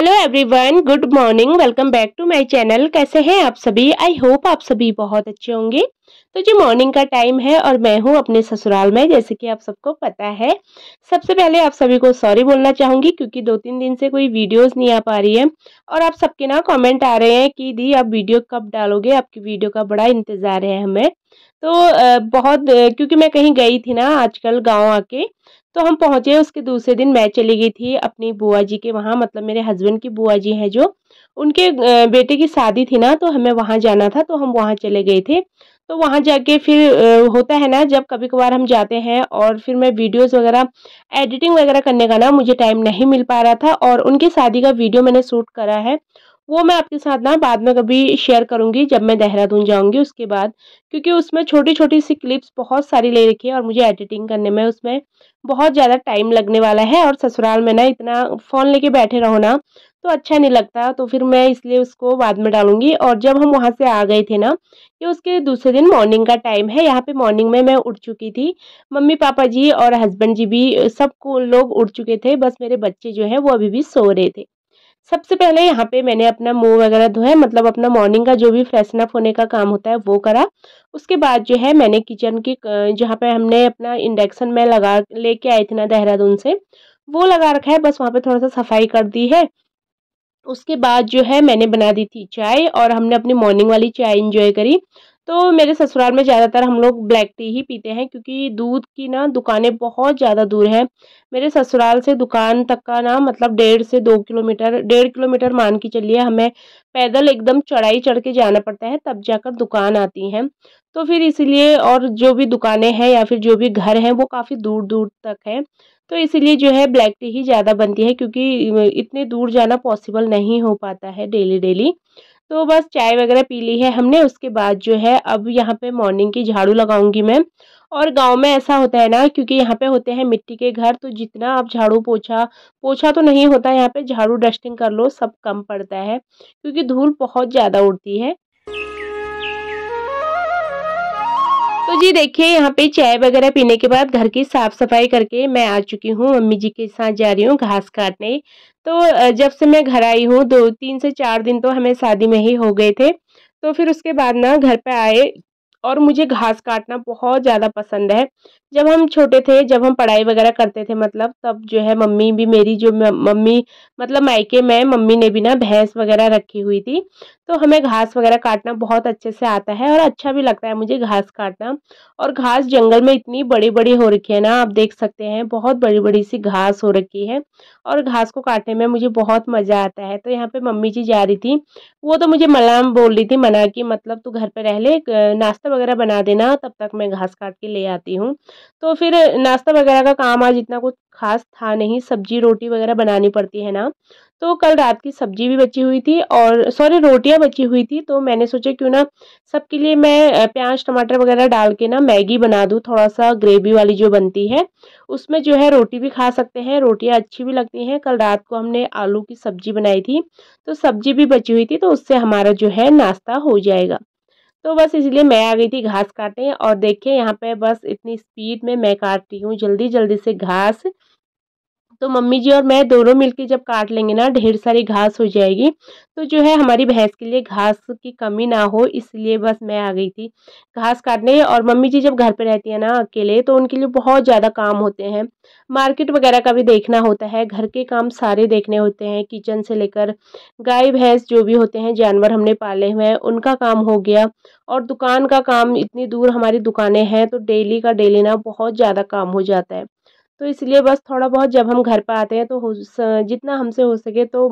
Hello everyone, good morning, welcome back to my channel. कैसे हैं आप सभी? आई होप आप सभी बहुत अच्छे होंगे। तो जी मॉर्निंग का टाइम है और मैं हूँ अपने ससुराल में, जैसे कि आप सबको पता है। सबसे पहले आप सभी को सॉरी बोलना चाहूँगी क्योंकि 2-3 दिन से कोई वीडियोस नहीं आ पा रही है और आप सबके ना कमेंट आ रहे हैं कि दी आप वीडियो कब डालोगे, आपकी वीडियो का बड़ा इंतज़ार है हमें। तो बहुत क्योंकि मैं कहीं गई थी ना आजकल गाँव आके, तो हम पहुँचे उसके दूसरे दिन मैं चली गई थी अपनी बुआ जी के वहाँ, मतलब मेरे हस्बैंड की बुआ जी हैं जो, उनके बेटे की शादी थी ना, तो हमें वहाँ जाना था, तो हम वहाँ चले गए थे। तो वहाँ जाके फिर होता है ना जब कभी कभार हम जाते हैं और फिर मैं वीडियोस वगैरह एडिटिंग वगैरह करने का ना मुझे टाइम नहीं मिल पा रहा था और उनकी शादी का वीडियो मैंने शूट करा है, वो मैं आपके साथ ना बाद में कभी शेयर करूँगी जब मैं देहरादून जाऊँगी उसके बाद, क्योंकि उसमें छोटी छोटी सी क्लिप्स बहुत सारी ले रखी है और मुझे एडिटिंग करने में उसमें बहुत ज़्यादा टाइम लगने वाला है और ससुराल में ना इतना फ़ोन लेके बैठे रहो ना तो अच्छा नहीं लगता, तो फिर मैं इसलिए उसको बाद में डालूंगी। और जब हम वहाँ से आ गए थे ना, ये उसके दूसरे दिन मॉर्निंग का टाइम है। यहाँ पे मॉर्निंग में मैं उठ चुकी थी, मम्मी पापा जी और हस्बैंड जी भी सब को लोग उठ चुके थे, बस मेरे बच्चे जो हैं वो अभी भी सो रहे थे। सबसे पहले यहाँ पे मैंने अपना मुंह वगैरह धोया, मतलब अपना मॉर्निंग का जो भी फ्रेशन अप होने का काम होता है वो करा। उसके बाद जो है मैंने किचन की जहाँ पे हमने अपना इंडक्शन में लगा लेके आए थे ना देहरादून से, वो लगा रखा है, बस वहाँ पे थोड़ा सा सफाई कर दी है। उसके बाद जो है मैंने बना दी थी चाय और हमने अपनी मॉर्निंग वाली चाय एंजॉय करी। तो मेरे ससुराल में ज़्यादातर हम लोग ब्लैक टी ही पीते हैं क्योंकि दूध की ना दुकानें बहुत ज़्यादा दूर हैं। मेरे ससुराल से दुकान तक का ना मतलब 1.5 से 2 किलोमीटर, 1.5 किलोमीटर मान के चलिए, हमें पैदल एकदम चढ़ाई चढ़ के जाना पड़ता है, तब जाकर दुकान आती हैं। तो फिर इसीलिए, और जो भी दुकानें हैं या फिर जो भी घर हैं वो काफ़ी दूर दूर तक है, तो इसीलिए जो है ब्लैक टी ही ज़्यादा बनती है क्योंकि इतने दूर जाना पॉसिबल नहीं हो पाता है डेली। तो बस चाय वगैरह पी ली है हमने। उसके बाद जो है अब यहाँ पे मॉर्निंग की झाड़ू लगाऊंगी मैं। और गांव में ऐसा होता है ना, क्योंकि यहाँ पे होते हैं मिट्टी के घर, तो जितना आप झाड़ू पोछा तो नहीं होता यहाँ पे, झाड़ू डस्टिंग कर लो, सब कम पड़ता है क्योंकि धूल बहुत ज़्यादा उड़ती है। तो जी देखिए यहाँ पे चाय वगैरह पीने के बाद घर की साफ़ सफाई करके मैं आ चुकी हूँ, मम्मी जी के साथ जा रही हूँ घास काटने। तो जब से मैं घर आई हूँ 2-3 से 4 दिन तो हमें शादी में ही हो गए थे, तो फिर उसके बाद ना घर पे आए। और मुझे घास काटना बहुत ज़्यादा पसंद है। जब हम छोटे थे, जब हम पढ़ाई वगैरह करते थे मतलब, तब जो है मम्मी भी मेरी, जो मम्मी मतलब मायके में मम्मी ने भी ना भैंस वगैरह रखी हुई थी, तो हमें घास वगैरह काटना बहुत अच्छे से आता है और अच्छा भी लगता है मुझे घास काटना। और घास जंगल में इतनी बड़ी बड़ी हो रखी है ना, आप देख सकते हैं बहुत बड़ी बड़ी सी घास हो रखी है और घास को काटने में मुझे बहुत मज़ा आता है। तो यहाँ पर मम्मी जी जा रही थी, वो तो मुझे बोल रही थी मना कि मतलब तू घर पर रह ले, नाश्ता वगैरह बना देना, तब तक मैं घास काट के ले आती हूँ। तो फिर नाश्ता वगैरह का काम आज इतना कुछ खास था नहीं, सब्जी रोटी वगैरह बनानी पड़ती है ना, तो कल रात की सब्जी भी बची हुई थी और रोटियाँ बची हुई थी, तो मैंने सोचा क्यों ना सबके लिए मैं प्याज टमाटर वगैरह डाल के ना मैगी बना दूँ, थोड़ा सा ग्रेवी वाली जो बनती है उसमें जो है रोटी भी खा सकते हैं, रोटियाँ अच्छी भी लगती हैं। कल रात को हमने आलू की सब्जी बनाई थी तो सब्जी भी बची हुई थी, तो उससे हमारा जो है नाश्ता हो जाएगा। तो बस इसलिए मैं आ गई थी घास काटने। और देखिए यहाँ पे बस इतनी स्पीड में मैं काट रही हूँ जल्दी जल्दी से घास, तो मम्मी जी और मैं दोनों मिलके जब काट लेंगे ना ढेर सारी घास हो जाएगी, तो जो है हमारी भैंस के लिए घास की कमी ना हो, इसलिए बस मैं आ गई थी घास काटने। और मम्मी जी जब घर पे रहती है ना अकेले तो उनके लिए बहुत ज़्यादा काम होते हैं, मार्केट वगैरह का भी देखना होता है, घर के काम सारे देखने होते हैं, किचन से लेकर गाय भैंस जो भी होते हैं जानवर हमने पाले हुए हैं उनका काम हो गया, और दुकान का काम, इतनी दूर हमारी दुकानें हैं तो डेली का डेली ना बहुत ज़्यादा काम हो जाता है। तो इसलिए बस थोड़ा बहुत जब हम घर पर आते हैं तो जितना हमसे हो सके तो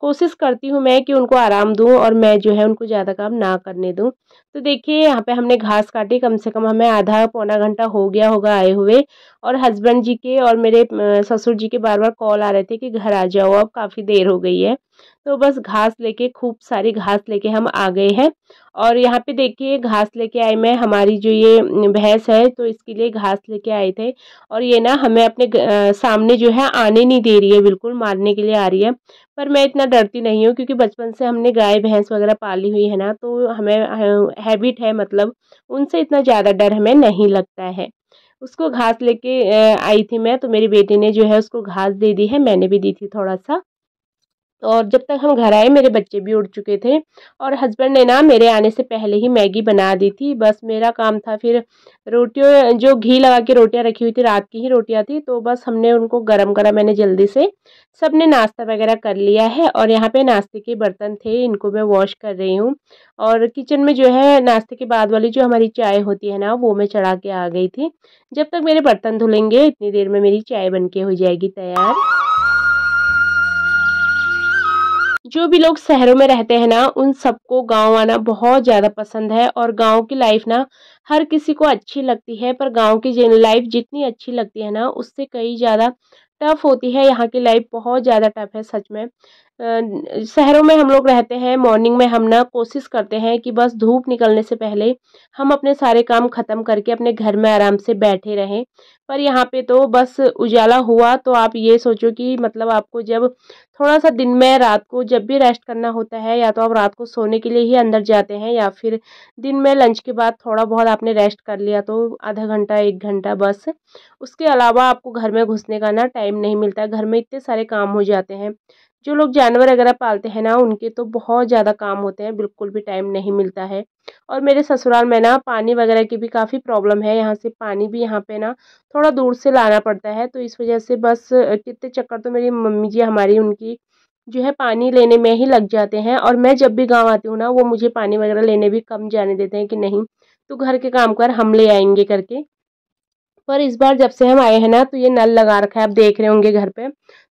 कोशिश करती हूँ मैं कि उनको आराम दूँ और मैं जो है उनको ज़्यादा काम ना करने दूँ। तो देखिए यहाँ पे हमने घास काटी, कम से कम हमें आधा पौना घंटा हो गया होगा आए हुए, और हस्बैंड जी के और मेरे ससुर जी के बार बार कॉल आ रहे थे कि घर आ जाओ अब काफ़ी देर हो गई है। तो बस घास लेके, खूब सारी घास लेके हम आ गए हैं। और यहाँ पे देखिए घास लेके आए मैं, हमारी जो ये भैंस है तो इसके लिए घास लेके आए थे, और ये ना हमें अपने सामने जो है आने नहीं दे रही है, बिल्कुल मारने के लिए आ रही है, पर मैं इतना डरती नहीं हूँ क्योंकि बचपन से हमने गाय भैंस वगैरह पाली हुई है ना, तो हमें हैबिट है, मतलब उनसे इतना ज़्यादा डर हमें नहीं लगता है। उसको घास लेके आई थी मैं, तो मेरी बेटी ने जो है उसको घास दे दी है, मैंने भी दी थी थोड़ा सा। और जब तक हम घर आए मेरे बच्चे भी उड़ चुके थे और हस्बैंड ने ना मेरे आने से पहले ही मैगी बना दी थी। बस मेरा काम था फिर रोटियों, जो घी लगा के रोटियां रखी हुई थी, रात की ही रोटियां थी, तो बस हमने उनको गरम गरम, मैंने जल्दी से सबने नाश्ता वगैरह कर लिया है। और यहाँ पे नाश्ते के बर्तन थे, इनको मैं वॉश कर रही हूँ। और किचन में जो है नाश्ते के बाद वाली जो हमारी चाय होती है ना, वो मैं चढ़ा के आ गई थी। जब तक मेरे बर्तन धुलेंगे इतनी देर में मेरी चाय बन के हो जाएगी तैयार। जो भी लोग शहरों में रहते हैं ना, उन सबको गांव आना बहुत ज़्यादा पसंद है और गांव की लाइफ ना हर किसी को अच्छी लगती है। पर गांव की लाइफ जितनी अच्छी लगती है ना, उससे कई ज़्यादा टफ होती है। यहाँ की लाइफ बहुत ज़्यादा टफ है सच में। शहरों में हम लोग रहते हैं, मॉर्निंग में हम ना कोशिश करते हैं कि बस धूप निकलने से पहले हम अपने सारे काम ख़त्म करके अपने घर में आराम से बैठे रहें। पर यहाँ पे तो बस उजाला हुआ तो आप ये सोचो कि मतलब आपको जब थोड़ा सा दिन में, रात को जब भी रेस्ट करना होता है, या तो आप रात को सोने के लिए ही अंदर जाते हैं या फिर दिन में लंच के बाद थोड़ा बहुत आपने रेस्ट कर लिया तो आधा घंटा 1 घंटा बस, उसके अलावा आपको घर में घुसने का ना टाइम नहीं मिलता। घर में इतने सारे काम हो जाते हैं। जो लोग जानवर वगैरह पालते हैं ना, उनके तो बहुत ज़्यादा काम होते हैं, बिल्कुल भी टाइम नहीं मिलता है। और मेरे ससुराल में ना पानी वगैरह की भी काफ़ी प्रॉब्लम है। यहाँ से पानी भी यहाँ पे ना थोड़ा दूर से लाना पड़ता है, तो इस वजह से बस कितने चक्कर तो मेरी मम्मी जी हमारी, उनकी जो है पानी लेने में ही लग जाते हैं। और मैं जब भी गाँव आती हूँ ना, वो मुझे पानी वगैरह लेने भी कम जाने देते हैं कि नहीं तो घर के काम कर हम ले आएंगे करके। पर इस बार जब से हम आए हैं ना, तो ये नल लगा रखा है, आप देख रहे होंगे घर पे,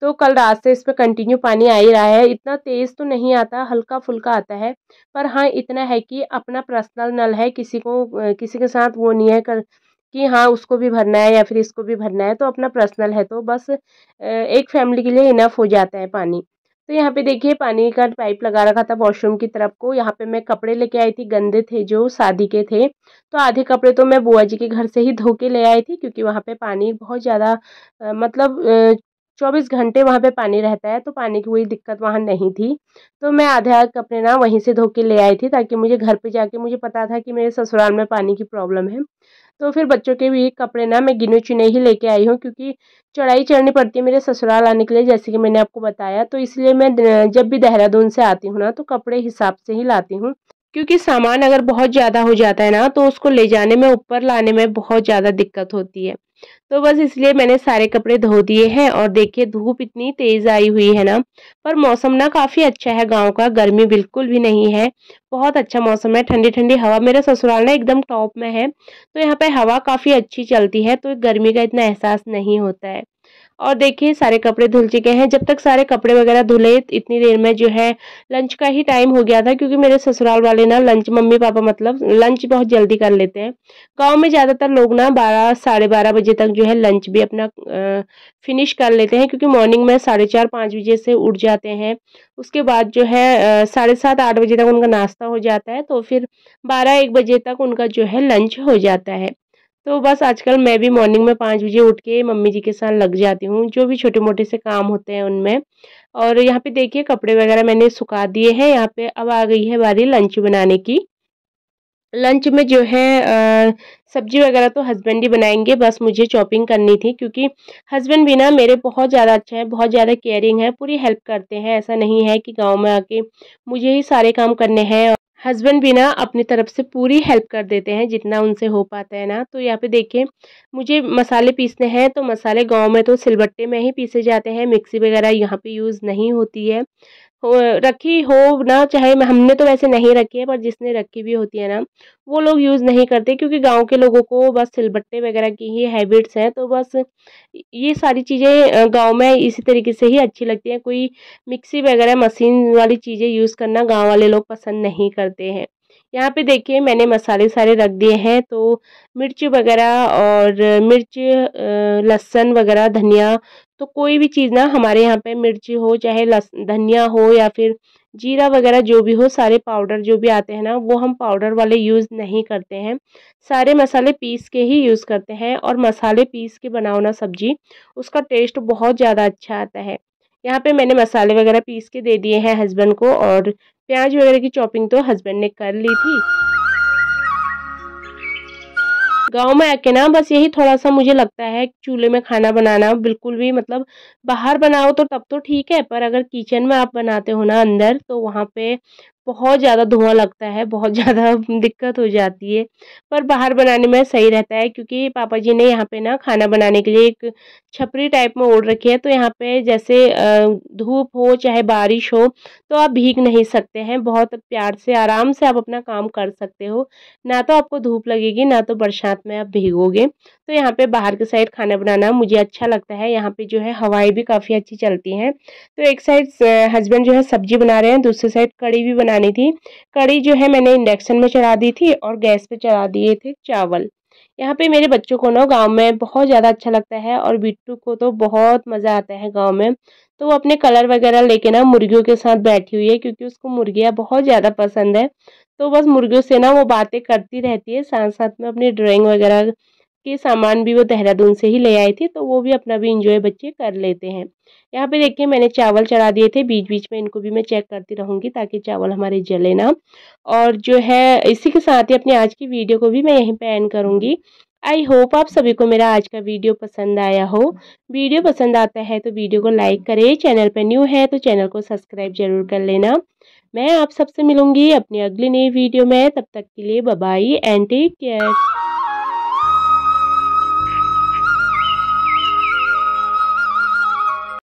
तो कल रात से इस पर कंटिन्यू पानी आ ही रहा है। इतना तेज़ तो नहीं आता, हल्का फुल्का आता है, पर हाँ इतना है कि अपना पर्सनल नल है, किसी के साथ वो नहीं है कि हाँ उसको भी भरना है या फिर इसको भी भरना है, तो अपना पर्सनल है, तो बस एक फैमिली के लिए इनफ हो जाता है पानी। तो यहाँ पे देखिए पानी का पाइप लगा रखा था वॉशरूम की तरफ को। यहाँ पे मैं कपड़े लेके आई थी, गंदे थे जो शादी के थे, तो आधे कपड़े तो मैं बुआ जी के घर से ही धो के ले आई थी, क्योंकि वहाँ पे पानी बहुत ज़्यादा मतलब 24 घंटे वहाँ पे पानी रहता है, तो पानी की कोई दिक्कत वहाँ नहीं थी। तो मैं आधे कपड़े ना वहीं से धो के ले आई थी, ताकि मुझे घर पे जाके, मुझे पता था कि मेरे ससुराल में पानी की प्रॉब्लम है। तो फिर बच्चों के भी कपड़े ना मैं गिने चुने ही लेके आई हूँ, क्योंकि चढ़ाई चढ़नी पड़ती है मेरे ससुराल आने के लिए, जैसे कि मैंने आपको बताया। तो इसलिए मैं जब भी देहरादून से आती हूँ ना, तो कपड़े हिसाब से ही लाती हूँ, क्योंकि सामान अगर बहुत ज़्यादा हो जाता है ना, तो उसको ले जाने में, ऊपर लाने में बहुत ज़्यादा दिक्कत होती है। तो बस इसलिए मैंने सारे कपड़े धो दिए हैं। और देखिए धूप इतनी तेज़ आई हुई है ना, पर मौसम ना काफ़ी अच्छा है गांव का, गर्मी बिल्कुल भी नहीं है, बहुत अच्छा मौसम है, ठंडी ठंडी हवा। मेरा ससुराल ना एकदम टॉप में है, तो यहाँ पे हवा काफ़ी अच्छी चलती है, तो गर्मी का इतना एहसास नहीं होता है। और देखिए सारे कपड़े धुल चुके हैं। जब तक सारे कपड़े वगैरह धुले इतनी देर में जो है लंच का ही टाइम हो गया था, क्योंकि मेरे ससुराल वाले ना लंच, मम्मी पापा मतलब लंच बहुत जल्दी कर लेते हैं। गांव में ज़्यादातर लोग ना 12, साढ़े 12 बजे तक जो है लंच भी अपना फिनिश कर लेते हैं, क्योंकि मॉर्निंग में 4:30, 5 बजे से उठ जाते हैं। उसके बाद जो है 7:30, 8 बजे तक उनका नाश्ता हो जाता है, तो फिर 12, 1 बजे तक उनका जो है लंच हो जाता है। तो बस आजकल मैं भी मॉर्निंग में 5 बजे उठ के मम्मी जी के साथ लग जाती हूँ, जो भी छोटे मोटे से काम होते हैं उनमें। और यहाँ पे देखिए कपड़े वगैरह मैंने सुखा दिए हैं। यहाँ पे अब आ गई है बारी लंच बनाने की। लंच में जो है सब्जी वगैरह तो हस्बैंड ही बनाएंगे, बस मुझे चॉपिंग करनी थी, क्योंकि हस्बैंड भी ना मेरे बहुत ज़्यादा अच्छा है, बहुत ज़्यादा केयरिंग है, पूरी हेल्प करते हैं। ऐसा नहीं है कि गाँव में आके मुझे ही सारे काम करने हैं, हस्बैंड भी ना अपनी तरफ से पूरी हेल्प कर देते हैं जितना उनसे हो पाता है ना। तो यहाँ पे देखिए मुझे मसाले पीसने हैं, तो मसाले गांव में तो सिलबट्टे में ही पीसे जाते हैं, मिक्सी वगैरह यहाँ पे यूज़ नहीं होती है। रखी हो ना चाहे, हमने तो वैसे नहीं रखी है, पर जिसने रखी भी होती है ना वो लोग यूज़ नहीं करते, क्योंकि गांव के लोगों को बस सिलबट्टे वगैरह की ही हैबिट्स हैं। तो बस ये सारी चीज़ें गांव में इसी तरीके से ही अच्छी लगती हैं। कोई मिक्सी वगैरह मशीन वाली चीज़ें यूज़ करना गांव वाले लोग पसंद नहीं करते हैं। यहाँ पे देखिए मैंने मसाले सारे रख दिए हैं, तो मिर्च वगैरह और मिर्च, लहसुन वगैरह, धनिया, तो कोई भी चीज़ ना हमारे यहाँ पे मिर्ची हो चाहे धनिया हो या फिर जीरा वगैरह जो भी हो, सारे पाउडर जो भी आते हैं ना वो हम पाउडर वाले यूज़ नहीं करते हैं, सारे मसाले पीस के ही यूज़ करते हैं। और मसाले पीस के बनाओ ना सब्जी, उसका टेस्ट बहुत ज़्यादा अच्छा आता है। यहाँ पे मैंने मसाले वगैरह पीस के दे दिए हैं हस्बैंड को, और प्याज वगैरह की चॉपिंग तो हस्बैंड ने कर ली थी। गांव में आके ना बस यही थोड़ा सा मुझे लगता है चूल्हे में खाना बनाना बिल्कुल भी, मतलब बाहर बनाओ तो तब तो ठीक है, पर अगर किचन में आप बनाते हो ना अंदर, तो वहाँ पे बहुत ज़्यादा धुआं लगता है, बहुत ज़्यादा दिक्कत हो जाती है। पर बाहर बनाने में सही रहता है, क्योंकि पापा जी ने यहाँ पे ना खाना बनाने के लिए एक छपरी टाइप में ओढ़ रखी है, तो यहाँ पे जैसे धूप हो चाहे बारिश हो तो आप भीग नहीं सकते हैं, बहुत प्यार से आराम से आप अपना काम कर सकते हो, ना तो आपको धूप लगेगी ना तो बरसात में आप भीगोगे। तो यहाँ पे बाहर के साइड खाना बनाना मुझे अच्छा लगता है। यहाँ पे जो है हवाएं भी काफ़ी अच्छी चलती हैं, तो एक साइड हस्बैंड जो है सब्जी बना रहे हैं, दूसरी साइड कड़ी भी बनानी थी। कड़ी जो है मैंने इंडक्शन में चढ़ा दी थी और गैस पे चढ़ा दिए थे चावल। यहाँ पे मेरे बच्चों को ना गांव में बहुत ज़्यादा अच्छा लगता है, और बिट्टू को तो बहुत मज़ा आता है गांव में। तो वो अपने कलर वगैरह लेके ना मुर्गियों के साथ बैठी हुई है, क्योंकि उसको मुर्गियाँ बहुत ज़्यादा पसंद है। तो बस मुर्गियों से ना वो बातें करती रहती है, साथ साथ में अपनी ड्राइंग वगैरह के सामान भी वो देहरादून से ही ले आई थी, तो वो भी अपना भी इंजॉय बच्चे कर लेते हैं। यहाँ पे देखिए मैंने चावल चढ़ा दिए थे, बीच बीच में इनको भी मैं चेक करती रहूँगी ताकि चावल हमारे जले ना। और जो है इसी के साथ ही अपने आज की वीडियो को भी मैं यहीं पे एंड करूँगी। आई होप आप सभी को मेरा आज का वीडियो पसंद आया हो। वीडियो पसंद आता है तो वीडियो को लाइक करें, चैनल पर न्यू है तो चैनल को सब्सक्राइब जरूर कर लेना। मैं आप सबसे मिलूँगी अपनी अगली नई वीडियो में, तब तक के लिए bye bye and take care.